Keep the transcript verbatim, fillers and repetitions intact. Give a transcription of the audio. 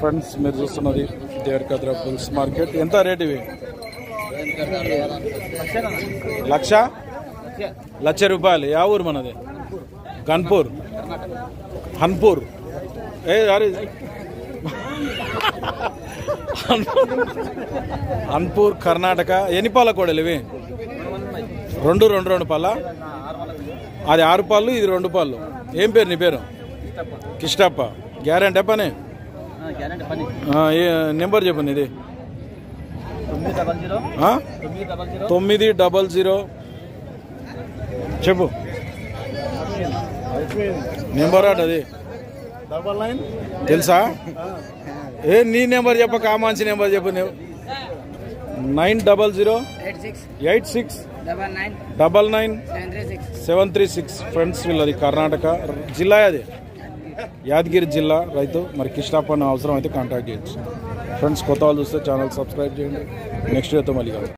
Friends మీరు చూస్తున్నది Devarakadra bulls market. ఎంత రేట్ ఇవి? లక్ష లక్ష రూపాయలు. యా ఊరు మనది? గన్పూర్ హన్పూర్. ఏ అరే హన్పూర్ కర్ణాటక. ఎన్ని పాల కోడలు ఇవి? రెండు రెండు రెండు పాల. అది ఆరు పాళ్ళు, ఇది రెండు పాళ్ళు. ఏం పేరు నీ పేరు? కిష్టప్ప. గ్యారెంటీ పని? నెంబర్ చెప్పండి. ఇది తొమ్మిది డబల్ జీరో చెప్పు నెంబర్. అది తెలుసా? ఏ నీ నెంబర్ చెప్పక ఆ మంచి నెంబర్ చెప్పు. Nine double zero eight six double nine seven three six friends వీళ్ళది కర్ణాటక జిల్లా, అది యాదగిరి జిల్లా రైతు. మరి కిష్టాపన్న అవసరం అయితే కాంటాక్ట్ చేయొచ్చు. ఫ్రెండ్స్ కొత్త వాళ్ళు చూస్తే ఛానల్ సబ్స్క్రైబ్ చేయండి. నెక్స్ట్ వీడియోతో మళ్ళీ